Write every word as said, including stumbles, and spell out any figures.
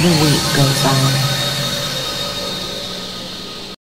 The week goes on.